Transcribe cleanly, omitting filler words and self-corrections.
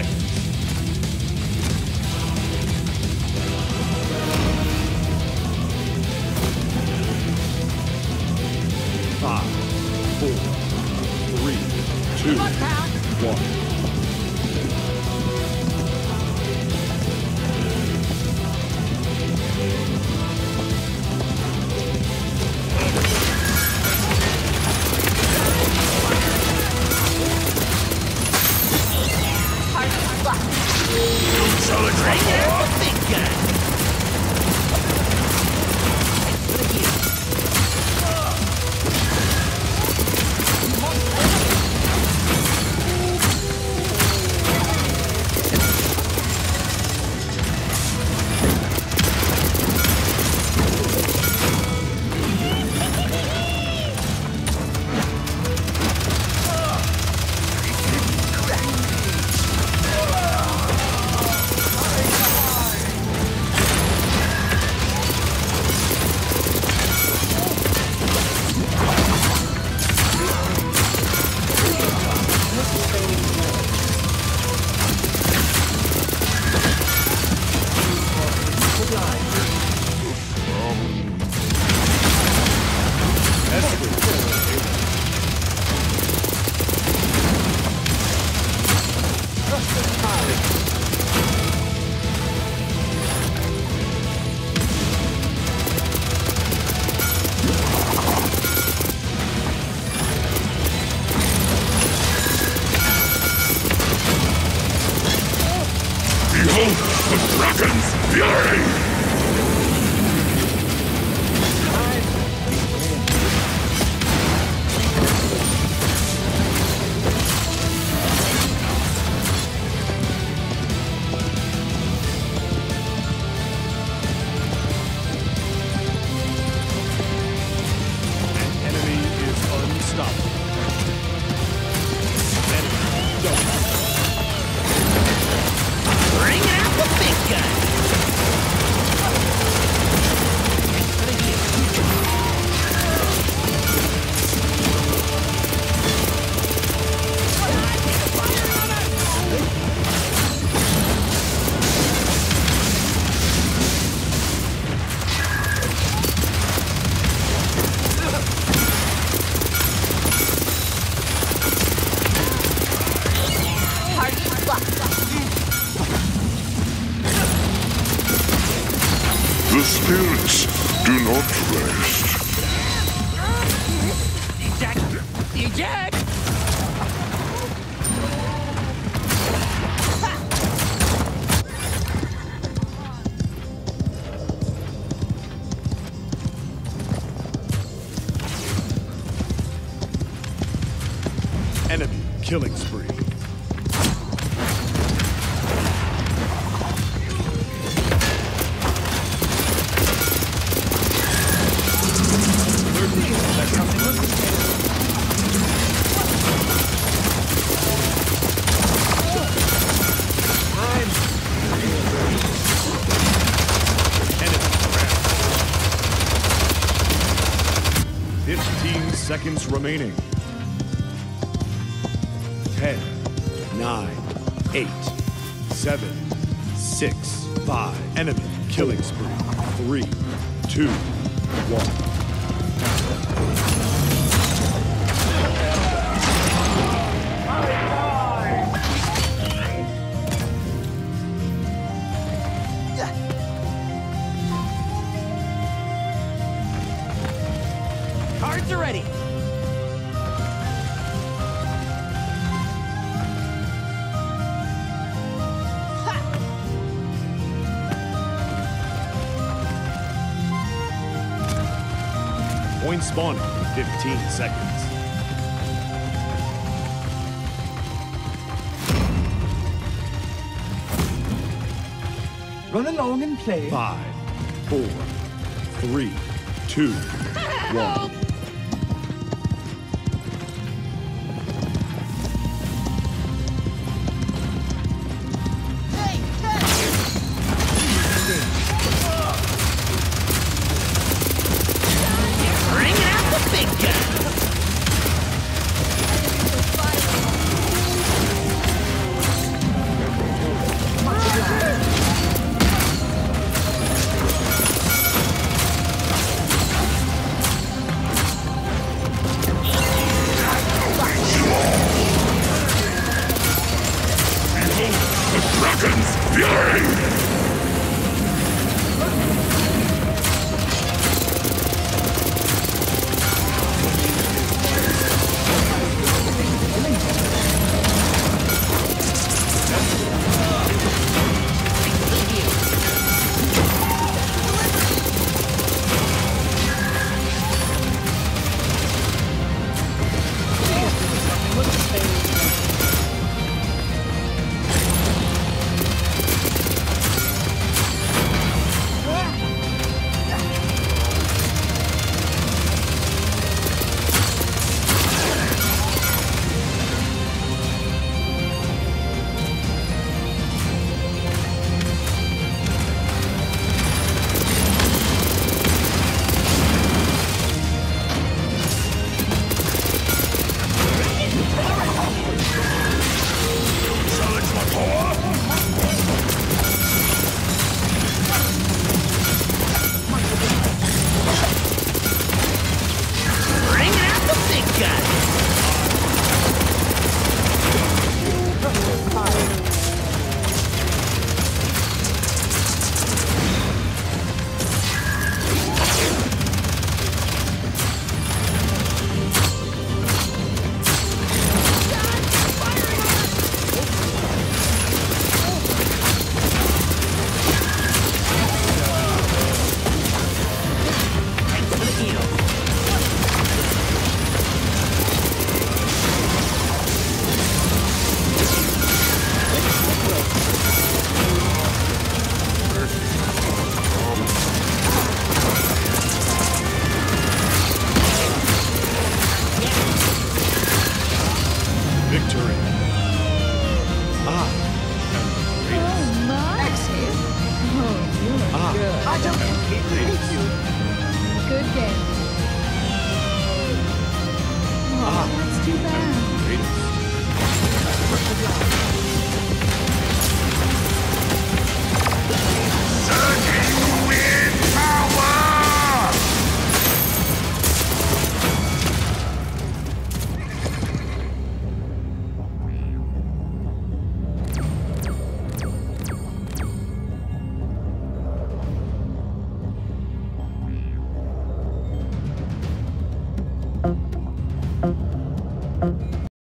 seconds. Killing spree. Enemy. 15 seconds remaining. 8, 7, 6, 5. Enemy killing spree. 3, 2, 1. Point spawning in 15 seconds. Run along and play. 5, 4, 3, 2, 1. fury! Good game. Oh, that's too bad.